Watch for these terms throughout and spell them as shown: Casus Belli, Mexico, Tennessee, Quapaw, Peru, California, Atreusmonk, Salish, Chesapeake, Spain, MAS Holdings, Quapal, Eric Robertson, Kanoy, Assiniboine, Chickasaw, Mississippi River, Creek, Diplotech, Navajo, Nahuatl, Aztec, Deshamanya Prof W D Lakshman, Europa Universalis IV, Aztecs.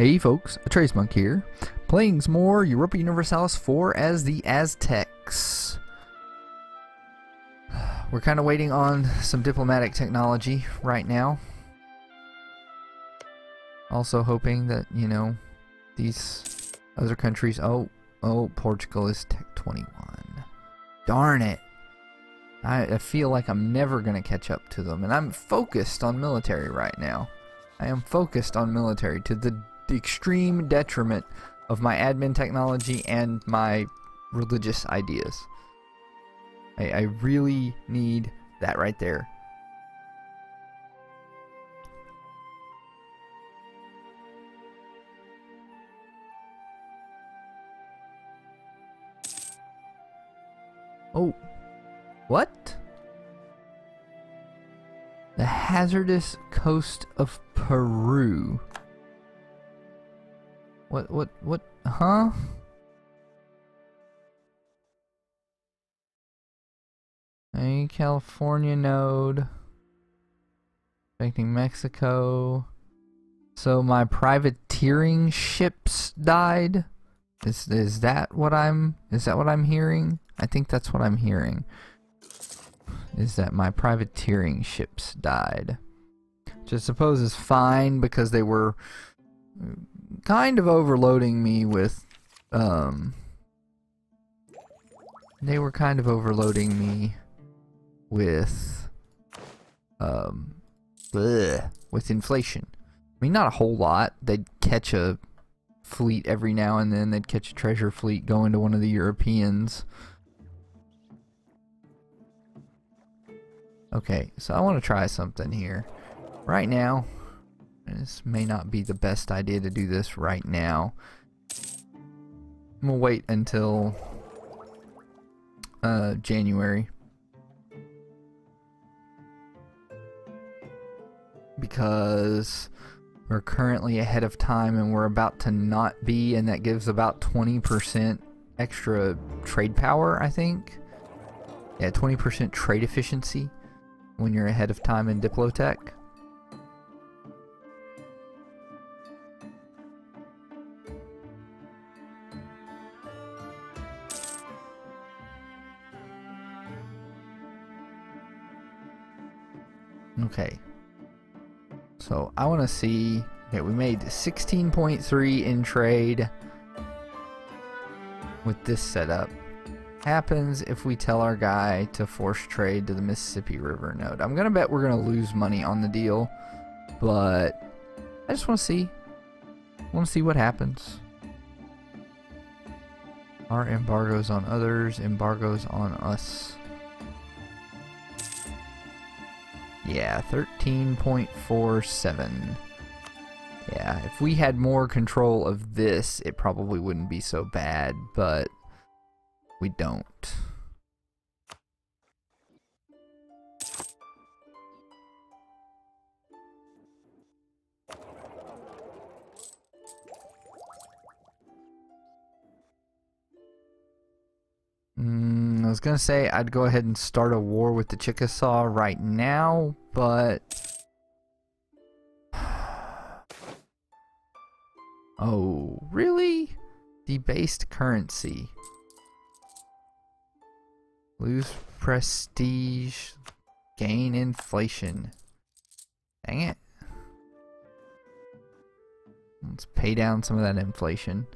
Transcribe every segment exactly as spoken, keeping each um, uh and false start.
Hey folks, Atreusmonk here, playing some more Europa Universalis four as the Aztecs. We're kind of waiting on some diplomatic technology right now. Also hoping that, you know, these other countries... Oh, oh, Portugal is Tech twenty-one. Darn it. I, I feel like I'm never going to catch up to them. And I'm focused on military right now. I am focused on military to the extreme detriment of my admin technology and my religious ideas. I, I really need that right there. Oh, what? The hazardous coast of Peru. What, what, what, huh? A California node. Affecting Mexico. So my privateering ships died? Is, is that what I'm, is that what I'm hearing? I think that's what I'm hearing. Is that my privateering ships died. Which I suppose is fine because they were kind of overloading me with, um, they were kind of overloading me with, um, bleh, with inflation. I mean, not a whole lot. They'd catch a fleet every now and then. They'd catch a treasure fleet going to one of the Europeans. Okay, so I want to try something here. Right now, this may not be the best idea to do this right now. I'm gonna wait until uh, January, because we're currently ahead of time and we're about to not be, and that gives about twenty percent extra trade power, I think. Yeah, twenty percent trade efficiency when you're ahead of time in Diplotech. Okay, so I want to see. Okay, we made sixteen point three in trade with this setup. Happens if we tell our guy to force trade to the Mississippi River node. I'm gonna bet we're gonna lose money on the deal, but I just want to see. Want to see what happens. Our embargoes on others, embargoes on us. Yeah, thirteen point four seven. Yeah, if we had more control of this, it probably wouldn't be so bad, but we don't. Mm, I was gonna say I'd go ahead and start a war with the Chickasaw right now, but oh, really? Debased currency. Lose prestige, gain inflation. Dang it. Let's pay down some of that inflation.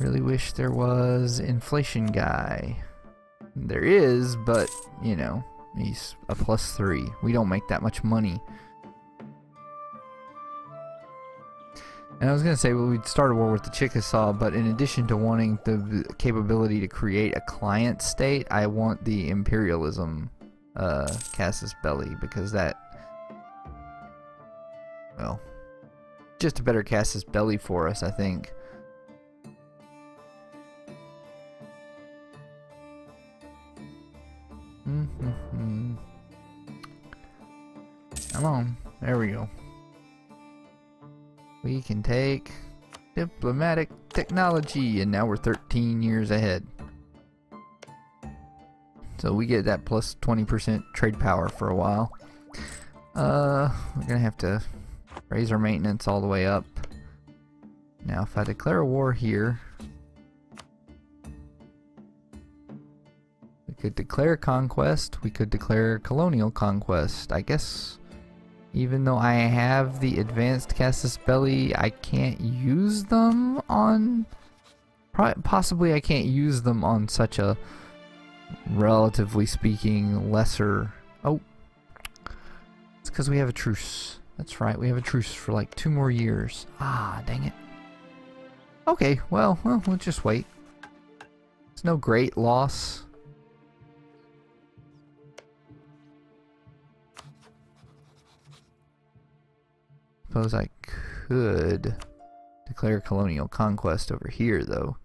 Really wish there was inflation guy. There is, but, you know, he's a plus three. We don't make that much money. And I was going to say, well, we'd start a war with the Chickasaw, but in addition to wanting the capability to create a client state, I want the imperialism uh, Casus Belli, because that, well, just a better Casus Belli for us, I think. Mm-hmm-hmm. Come on, there we go. We can take diplomatic technology, and now we're thirteen years ahead. So we get that plus twenty percent trade power for a while. Uh, we're gonna have to Raise our maintenance all the way up. Now if I declare war here, we could declare conquest, we could declare colonial conquest. I guess even though I have the advanced Casus Belli, I can't use them on... Possibly I can't use them on such a, relatively speaking, lesser... Oh, it's because we have a truce. That's right, we have a truce for like two more years. Ah, dang it. Okay, well, well, we'll just wait. It's no great loss. Suppose I could declare colonial conquest over here, though.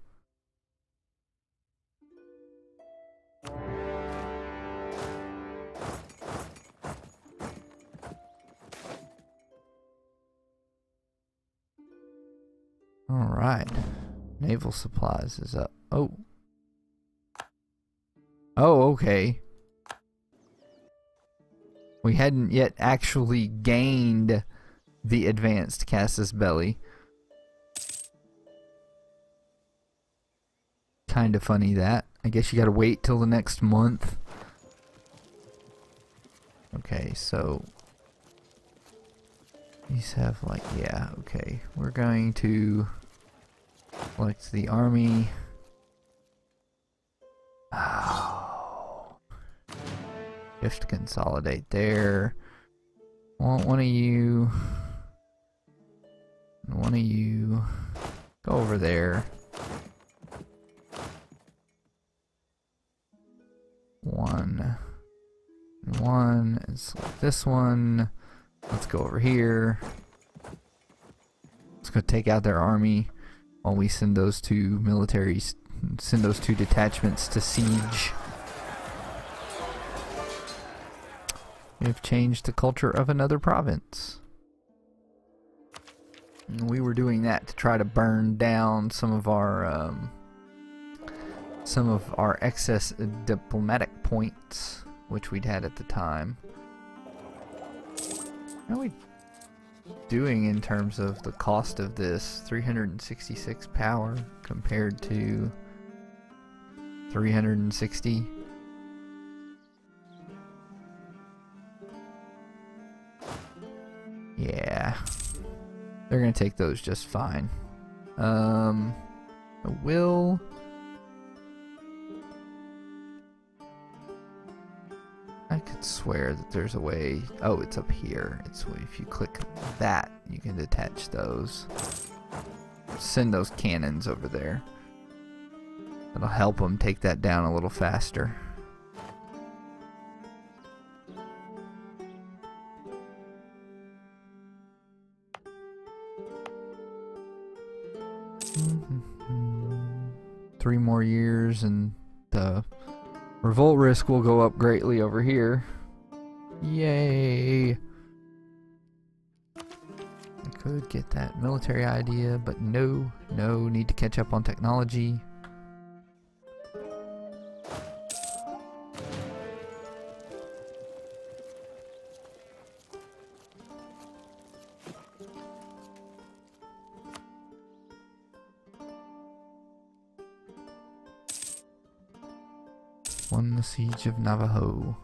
Alright. Naval supplies is up. Oh. Oh, okay. We hadn't yet actually gained the advanced Casus Belli. Kind of funny that. I guess you gotta wait till the next month. Okay, so... these have like, yeah, okay. We're going to select the army. Oh. Shift consolidate there. Want one of you. One of you. Go over there. One. And one. And select this one. Let's go over here. Let's go take out their army while we send those two militaries, send those two detachments to siege. We have changed the culture of another province. And we were doing that to try to burn down some of our um, some of our excess diplomatic points, which we'd had at the time. What are we doing in terms of the cost of this? three hundred sixty-six power compared to three hundred sixty. Yeah. They're going to take those just fine. Um, I will... I could swear that there's a way. Oh, it's up here. It's if you click that, you can detach those. Send those cannons over there. That'll help them take that down a little faster. Three more years and the revolt risk will go up greatly over here. Yay! I could get that military idea, but no, no, need to catch up on technology. Won the siege of Navajo.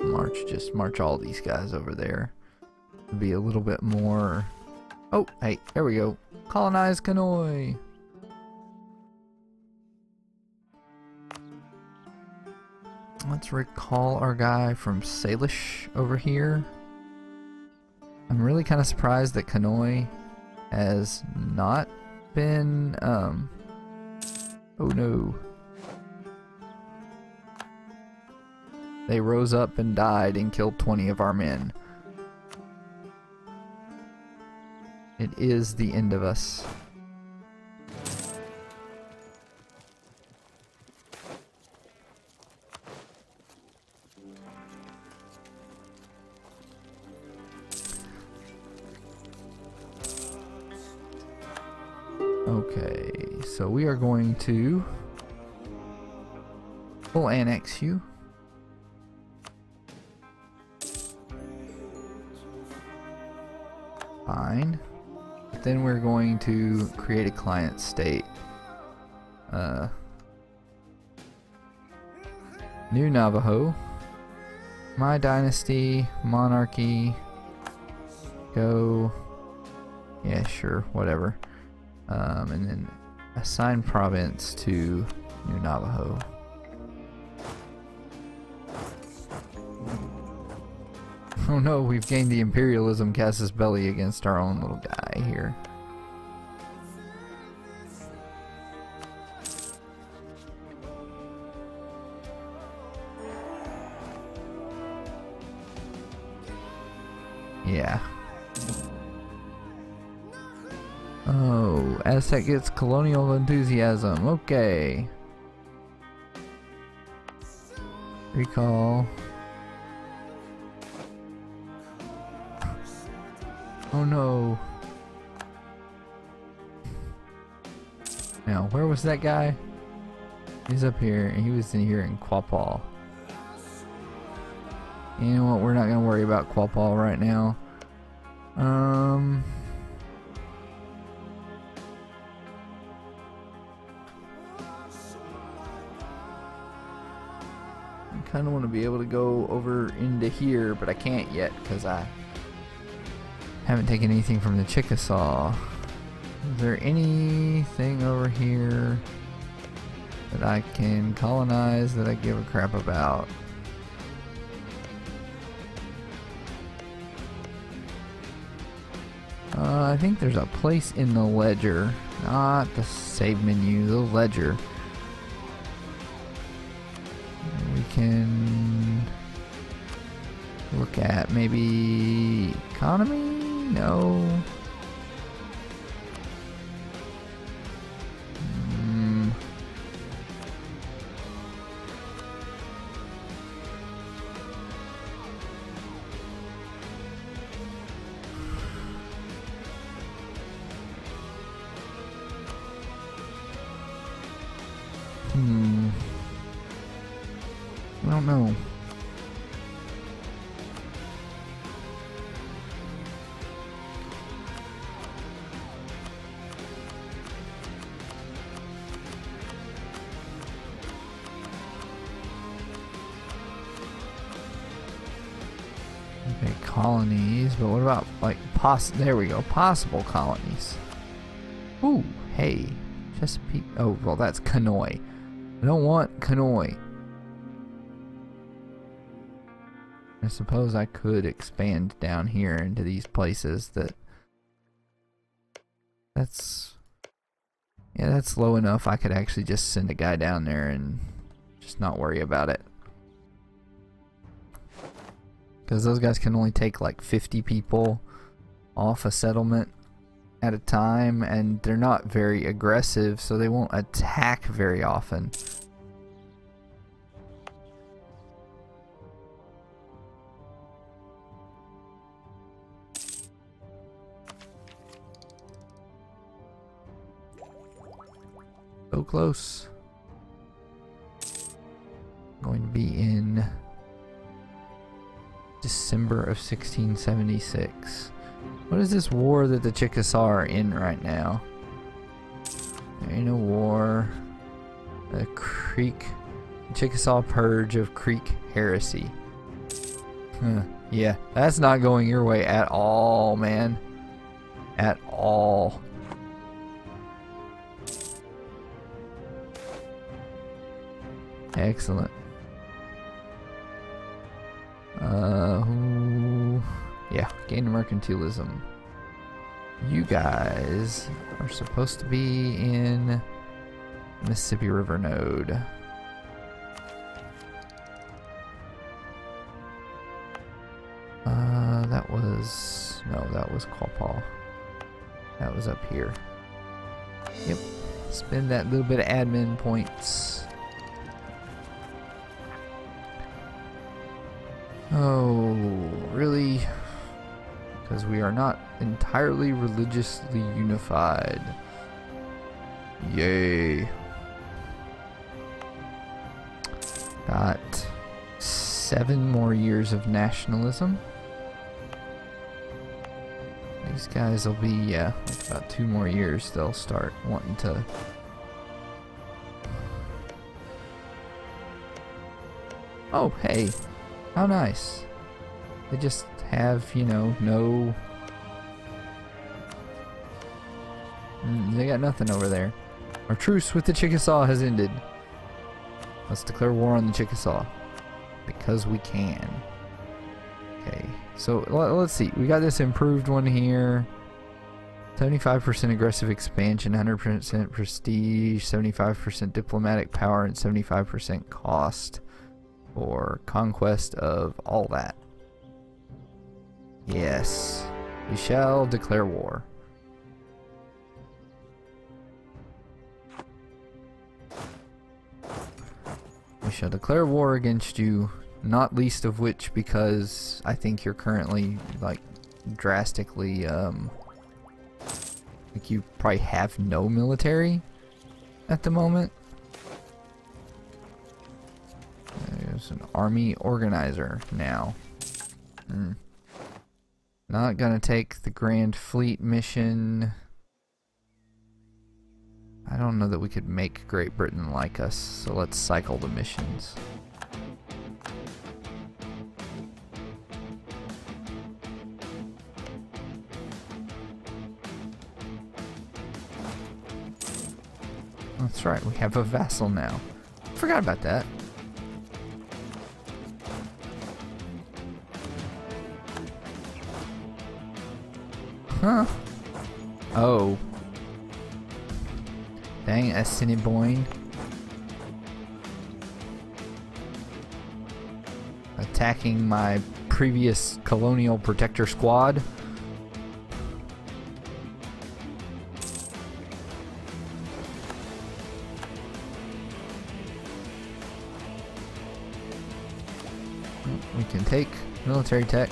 March, just march all these guys over there. Be a little bit more. Oh, hey, there we go. Colonize Kanoy. Let's recall our guy from Salish over here. I'm really kind of surprised that Kanoy has not been, um, oh no. They rose up and died and killed twenty of our men. It is the end of us. Okay, so we are going to full annex you. fine. But then we're going to create a client state. Uh, new Navajo. My dynasty, monarchy, go, yeah, sure, whatever. Um, and then assign province to new Navajo. Oh no, we've gained the imperialism Casus Belli against our own little guy here. Yeah. Oh, Aztec gets colonial enthusiasm. Okay. Recall. Oh no. Now, where was that guy? He's up here, and he was in here in Quapal. You know what? We're not going to worry about Quapal right now. Um, I kind of want to be able to go over into here, but I can't yet because I haven't taken anything from the Chickasaw. Is there anything over here that I can colonize that I give a crap about? Uh, I think there's a place in the ledger, not the save menu, the ledger. We can look at maybe economy? No. Mm. Hmm. I don't know. Colonies, but what about like poss? There we go, possible colonies. Ooh, hey, Chesapeake. Oh, well, that's Kanoy. I don't want Kanoy. I suppose I could expand down here into these places. That that's yeah, that's low enough. I could actually just send a guy down there and just not worry about it. Because those guys can only take like fifty people off a settlement at a time, and they're not very aggressive, so they won't attack very often. So close. I'm going to be in December of sixteen seventy-six. What is this war that the Chickasaw are in right now? There ain't no war. The Creek. The Chickasaw purge of Creek heresy. Huh. Yeah, that's not going your way at all, man. At all. Excellent. Uh, ooh, yeah, gain mercantilism. You guys are supposed to be in Mississippi River node. Uh, that was, no, that was Quapaw. That was up here. Yep, spend that little bit of admin points. Oh, really? Because we are not entirely religiously unified. Yay. Got seven more years of nationalism. I These guys will be, yeah, like about two more years they'll start wanting to... Oh, hey! How nice! They just have, you know, no... Mm, they got nothing over there. Our truce with the Chickasaw has ended. Let's declare war on the Chickasaw. Because we can. Okay, so let's see. We got this improved one here. seventy-five percent aggressive expansion, one hundred percent prestige, seventy-five percent diplomatic power, and seventy-five percent cost for conquest of all that. Yes, we shall declare war. We shall declare war against you, not least of which because I think you're currently, like, drastically, um, like you probably have no military at the moment. There's an army organizer now. Mm. Not gonna take the Grand Fleet mission. I don't know that we could make Great Britain like us, so let's cycle the missions. That's right, we have a vassal now. Forgot about that. Huh? Oh. Dang, Assiniboine. Attacking my previous colonial protector squad. We can take military tech.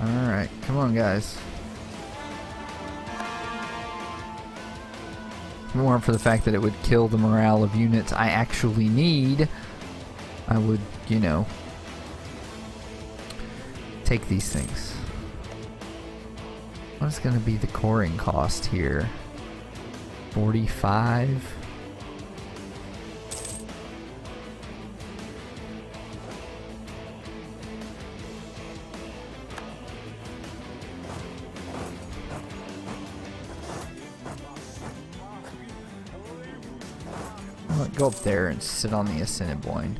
Alright, come on guys. If it weren't for the fact that it would kill the morale of units I actually need, I would, you know, take these things. What is going to be the coring cost here? forty-five? Go up there and sit on the Assiniboine.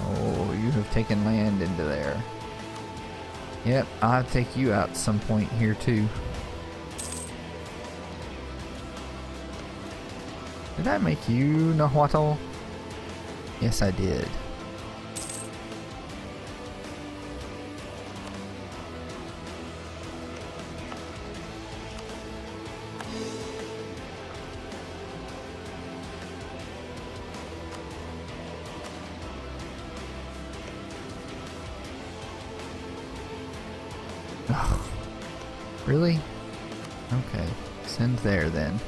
Oh, you have taken land into there. Yep, I'll take you out some point here too. Did I make you Nahuatl? Yes, I did. Really? Okay. Send there then.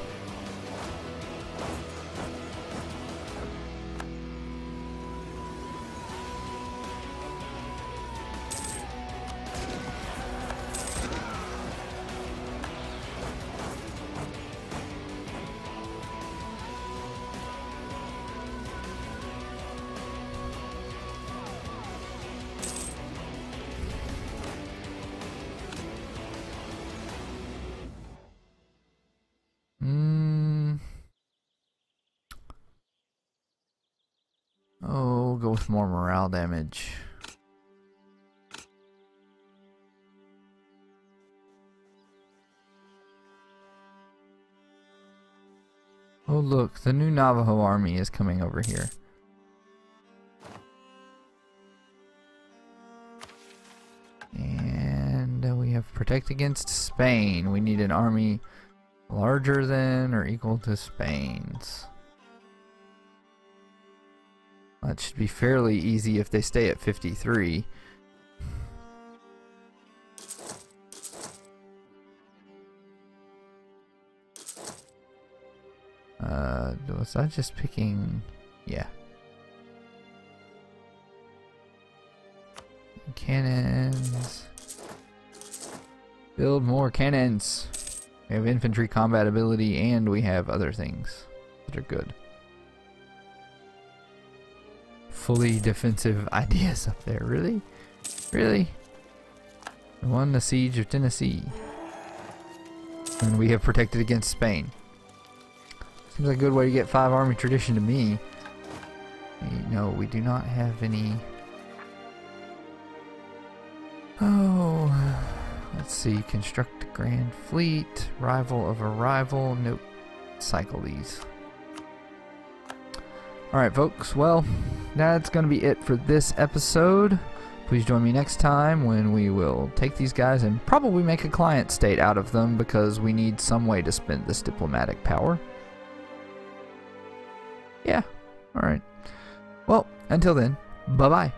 Oh, go with more morale damage. Oh look, the new Navajo army is coming over here. And we have protect against Spain. We need an army larger than or equal to Spain's. That should be fairly easy if they stay at fifty-three. Uh, was I just picking? Yeah. Cannons. Build more cannons. We have infantry combat ability and we have other things that are good. Fully defensive ideas up there. Really? Really? We won the siege of Tennessee. And we have protected against Spain. Seems like a good way to get five army tradition to me. No, we do not have any. Oh. Let's see. Construct a grand fleet. Rival of a rival. Nope. Cycle these. Alright, folks. Well, that's going to be it for this episode. Please join me next time when we will take these guys and probably make a client state out of them because we need some way to spend this diplomatic power. Yeah. Alright. Well, until then, bye-bye.